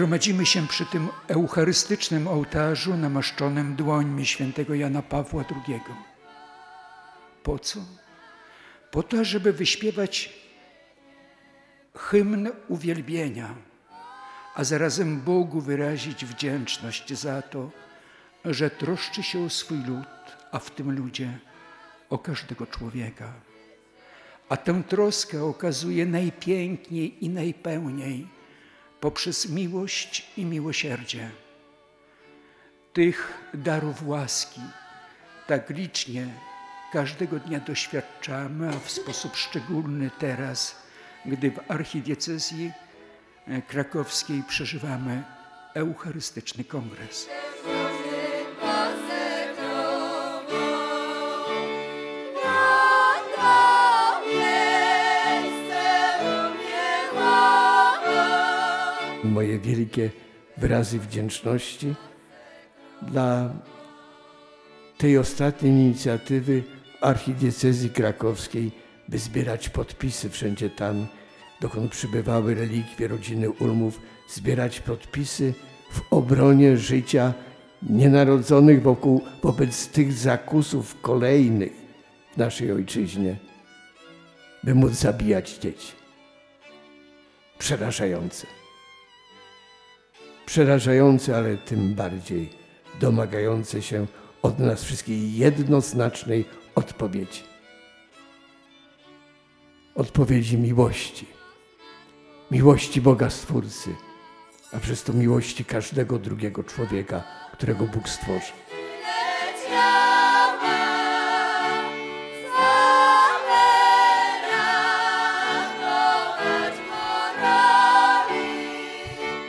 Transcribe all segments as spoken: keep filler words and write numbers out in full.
Gromadzimy się przy tym eucharystycznym ołtarzu namaszczonym dłońmi świętego Jana Pawła drugiego. Po co? Po to, żeby wyśpiewać hymn uwielbienia, a zarazem Bogu wyrazić wdzięczność za to, że troszczy się o swój lud, a w tym ludzie o każdego człowieka. A tę troskę okazuje najpiękniej i najpełniej poprzez miłość i miłosierdzie. Tych darów łaski tak licznie każdego dnia doświadczamy, a w sposób szczególny teraz, gdy w Archidiecezji Krakowskiej przeżywamy Eucharystyczny Kongres. Moje wielkie wyrazy wdzięczności dla tej ostatniej inicjatywy Archidiecezji Krakowskiej, by zbierać podpisy wszędzie tam, dokąd przybywały relikwie rodziny Ulmów, zbierać podpisy w obronie życia nienarodzonych wokół, wobec tych zakusów kolejnych w naszej ojczyźnie, by móc zabijać dzieci. Przerażające. Przerażające, ale tym bardziej domagające się od nas wszystkich jednoznacznej odpowiedzi. Odpowiedzi miłości. Miłości Boga Stwórcy, a przez to miłości każdego drugiego człowieka, którego Bóg stworzy.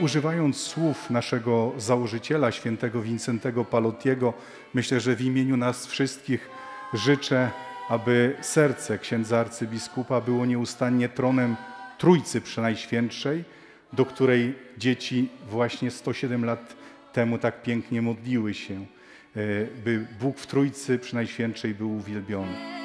Używając słów naszego założyciela, świętego Wincentego Palottiego, myślę, że w imieniu nas wszystkich życzę, aby serce księdza arcybiskupa było nieustannie tronem Trójcy Przenajświętszej, do której dzieci właśnie sto siedem lat temu tak pięknie modliły się, by Bóg w Trójcy Przenajświętszej był uwielbiony.